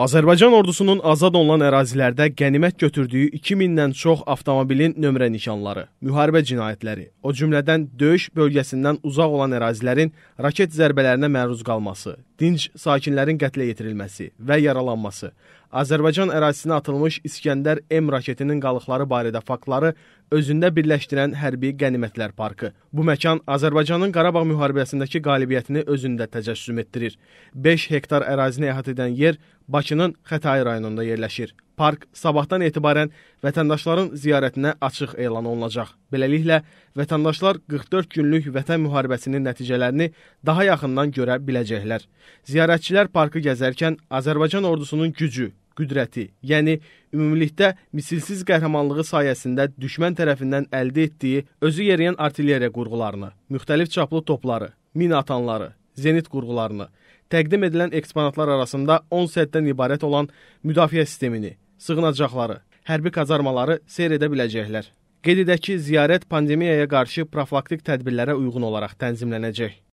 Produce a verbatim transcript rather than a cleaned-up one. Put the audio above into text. Azərbaycan ordusunun azad olunan ərazilərdə qənimət götürdüyü iki mindən çox avtomobilin nömrə nişanları, müharibə cinayətləri, o cümlədən döyüş bölgəsindən uzaq olan ərazilərin raket zərbələrinə məruz qalması, dinc sakinlərin qətlə yetirilməsi və yaralanması, Azərbaycan ərazisinə atılmış İsgəndər M raketinin qalıqları barədə faktları özündə birləşdirən Hərbi Qənimətlər Parkı. Bu məkan Azərbaycanın Qarabağ müharibəsindəki qalibiyyətini özündə təcəssüm etdirir. beş hektar ərazini əhatə edən yer Bakının Xətai rayonunda yerləşir. Park sabahdan etibarən vətəndaşların ziyarətinə açıq elan olunacaq. Beləliklə, vətəndaşlar qırx dörd günlük vətən müharibəsinin nəticələrini daha yaxından görə biləcəklər. Ziyarətçilər parkı gəzərkən Azərbaycan ordusunun gücü, qüdrəti, yəni ümumilikdə misilsiz qəhrəmanlığı sayəsində düşmən tərəfindən əldə etdiyi özü yeriyən artilleriya qurğularını, müxtəlif çaplı topları, mina atanları, zenit qurğularını, təqdim edilən eksponatlar arasında on səddən ibarət olan müdafiə sistemini, sığınacaqları, hərbi kazarmaları seyr edə biləcəklər. Qeyd edək ki, ziyarət pandemiyaya qarşı profilaktik tədbirlərə uyğun olaraq tənzimlənəcək.